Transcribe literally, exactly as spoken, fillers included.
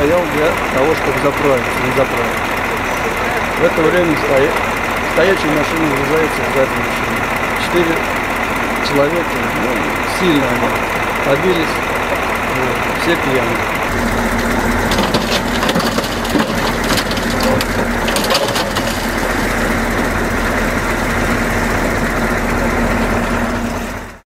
стоял для того, чтобы заправиться, не заправиться. В это время стоя... стоячая машина врезается в заднюю машину. Четыре человека, ну, сильно они побились, все пьяные.